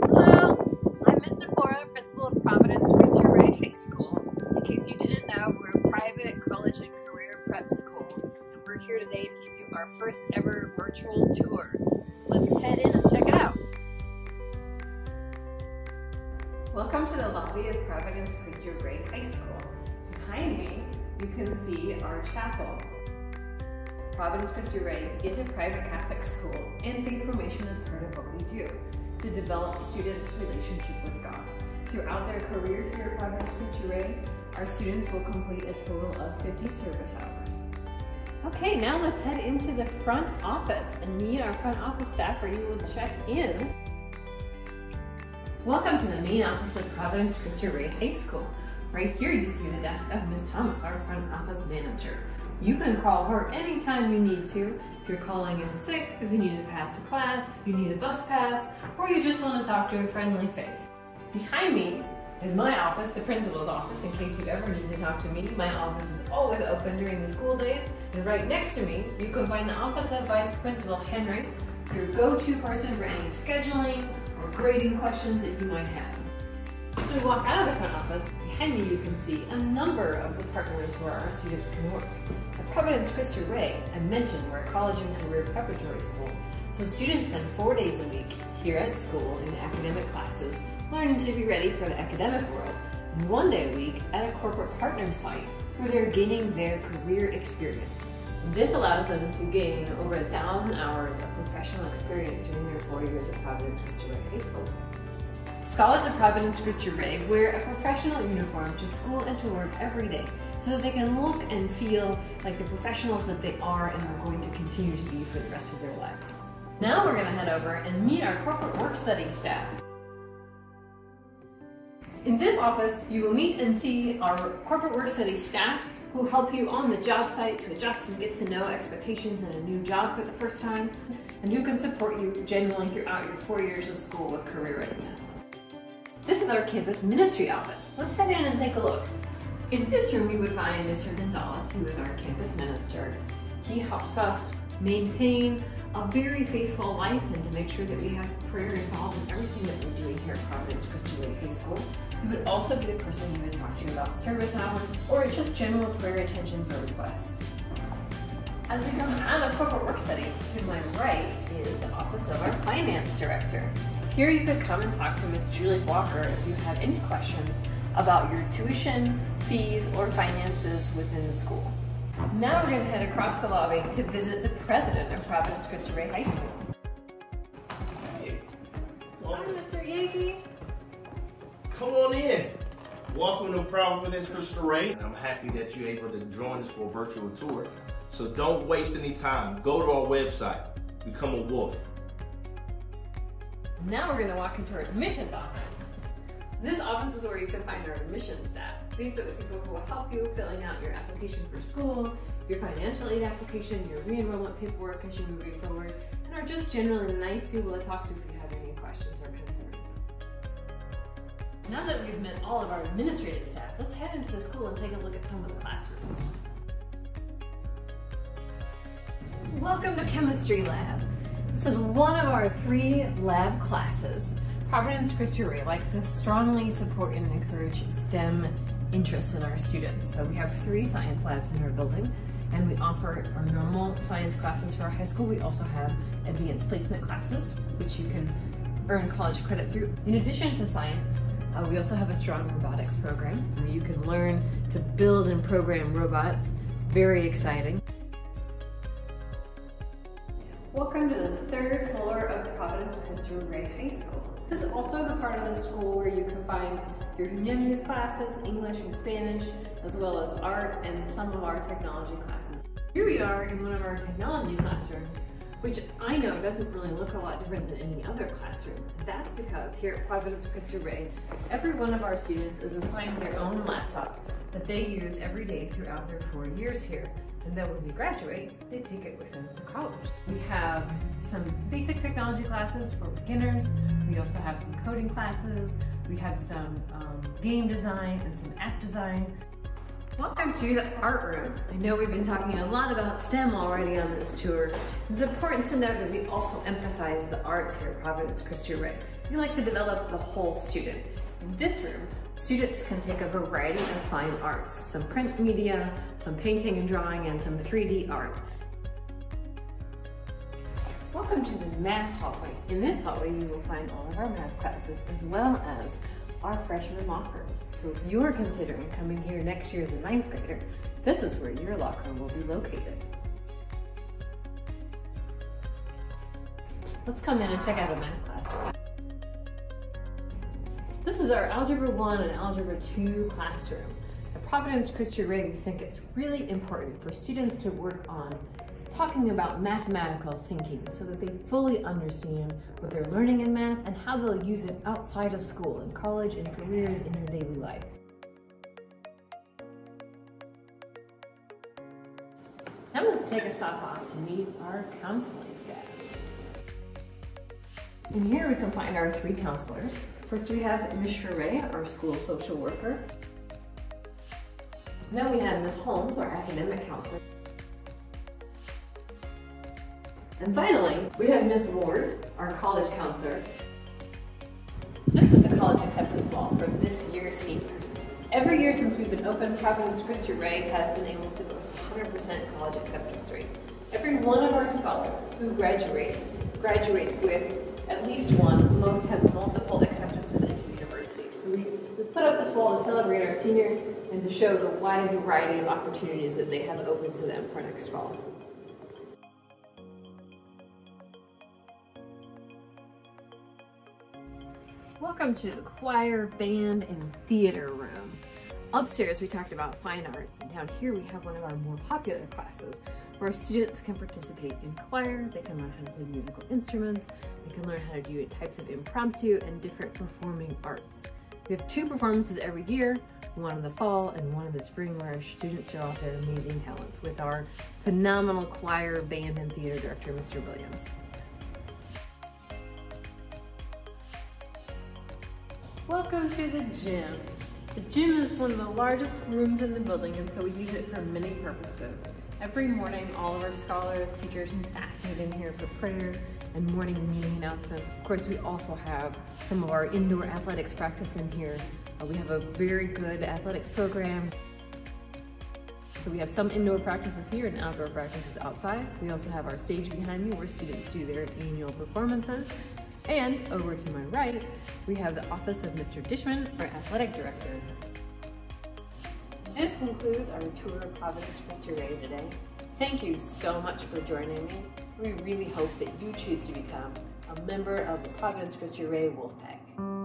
Hello, I'm Ms. DeFora, principal of Providence Cristo Rey High School. In case you didn't know, we're a private college and career prep school, and we're here today to give you our first ever virtual tour. So let's head in and check it out. Welcome to the lobby of Providence Cristo Rey High School. Behind me, you can see our chapel. Providence Cristo Rey is a private Catholic school, and faith formation is part of what we do to develop students' relationship with God. Throughout their career here at Providence Cristo Rey, our students will complete a total of 50 service hours. Okay, now let's head into the front office and meet our front office staff where you will check in. Welcome to the main office of Providence Cristo Rey High School. Right here you see the desk of Ms. Thomas, our front office manager. You can call her anytime you need to. If you're calling in sick, if you need to pass to class, you need a bus pass, or you just want to talk to a friendly face. Behind me is my office, the principal's office, in case you ever need to talk to me. My office is always open during the school days. And right next to me, you can find the office of Vice Principal Henry, your go-to person for any scheduling or grading questions that you might have. So we walk out of the front office. Behind me you can see a number of the partners where our students can work. At Providence Cristo Rey, I mentioned we're a college and career preparatory school, so students spend 4 days a week here at school in academic classes, learning to be ready for the academic world, and 1 day a week at a corporate partner site where they're gaining their career experience. This allows them to gain over 1,000 hours of professional experience during their 4 years at Providence Cristo Rey High School. Scholars of Providence Cristo Rey wear a professional uniform to school and to work every day so that they can look and feel like the professionals that they are and are going to continue to be for the rest of their lives. Now we're going to head over and meet our corporate work study staff. In this office, you will meet and see our corporate work study staff who help you on the job site to adjust and get to know expectations in a new job for the first time, and who can support you genuinely throughout your 4 years of school with career readiness. This is our campus ministry office. Let's head in and take a look. In this room, you would find Mr. Gonzalez, who is our campus minister. He helps us maintain a very faithful life and to make sure that we have prayer involved in everything that we're doing here at Providence Cristo Rey High School. He would also be the person you would talk to about service hours or just general prayer intentions or requests. As we come out of corporate work study, to my right is the office of our finance director. Here you could come and talk to Ms. Julie Walker if you have any questions about your tuition, fees, or finances within the school. Now we're going to head across the lobby to visit the president of Providence Cristo Rey High School. Hey. Hi, Mr. Iggy. Come on in. Welcome to Providence Cristo Rey. I'm happy that you're able to join us for a virtual tour. So don't waste any time. Go to our website. Become a wolf. Now we're going to walk into our admissions office. This office is where you can find our admissions staff. These are the people who will help you filling out your application for school, your financial aid application, your re-enrollment paperwork as you move forward, and are just generally nice people to talk to if you have any questions or concerns. Now that we've met all of our administrative staff, let's head into the school and take a look at some of the classrooms. Welcome to Chemistry Lab. This is one of our 3 lab classes. Providence Cristo Rey likes to strongly support and encourage STEM interests in our students. So we have 3 science labs in our building, and we offer our normal science classes for our high school. We also have advanced placement classes, which you can earn college credit through. In addition to science, we also have a strong robotics program where you can learn to build and program robots. Very exciting. Welcome to the 3rd floor of Providence Cristo Rey High School. This is also the part of the school where you can find your humanities classes, English and Spanish, as well as art and some of our technology classes. Here we are in one of our technology classrooms, which I know doesn't really look a lot different than any other classroom. That's because here at Providence Cristo Rey, every one of our students is assigned their own laptop that they use every day throughout their 4 years here. And then when they graduate, they take it with them to college. We have some basic technology classes for beginners. We also have some coding classes. We have some game design and some app design. Welcome to the art room. I know we've been talking a lot about STEM already on this tour. It's important to note that we also emphasize the arts here at Providence Cristo Rey. We like to develop the whole student. In this room, students can take a variety of fine arts, some print media, some painting and drawing, and some 3D art. Welcome to the math hallway. In this hallway, you will find all of our math classes as well as our freshman lockers. So if you're considering coming here next year as a 9th grader, this is where your locker will be located. Let's come in and check out a math classroom. This is our Algebra 1 and Algebra 2 classroom. At Providence Cristo Rey, we think it's really important for students to work on talking about mathematical thinking so that they fully understand what they're learning in math and how they'll use it outside of school, in college, and careers in your daily life. Now let's take a stop off to meet our counseling staff. And here we can find our 3 counselors. First we have Ms. Sheree, our school social worker. Then we have Ms. Holmes, our academic counselor. And finally, we have Ms. Ward, our college counselor. This is the college acceptance wall for this year's seniors. Every year since we've been open, Providence Cristo Rey has been able to boast 100% college acceptance rate. Every one of our scholars who graduates with at least one. Most have multiple acceptances into university. So we put up this wall to celebrate our seniors and to show the wide variety of opportunities that they have open to them for next fall. Welcome to the choir, band, and theater room. Upstairs we talked about fine arts, and down here we have one of our more popular classes where students can participate in choir, they can learn how to play musical instruments, they can learn how to do types of impromptu and different performing arts. We have 2 performances every year, one in the fall and one in the spring, where our students show off their amazing talents with our phenomenal choir, band, and theater director, Mr. Williams. Welcome to the gym. The gym is one of the largest rooms in the building, and so we use it for many purposes. Every morning, all of our scholars, teachers, and staff meet in here for prayer and morning meeting announcements. Of course, we also have some of our indoor athletics practice in here. We have a very good athletics program. So we have some indoor practices here and outdoor practices outside. We also have our stage behind me where students do their annual performances. And over to my right, we have the office of Mr. Dishman, our athletic director. This concludes our tour of Providence Cristo Rey today. Thank you so much for joining me. We really hope that you choose to become a member of the Providence Cristo Rey Wolf Pack.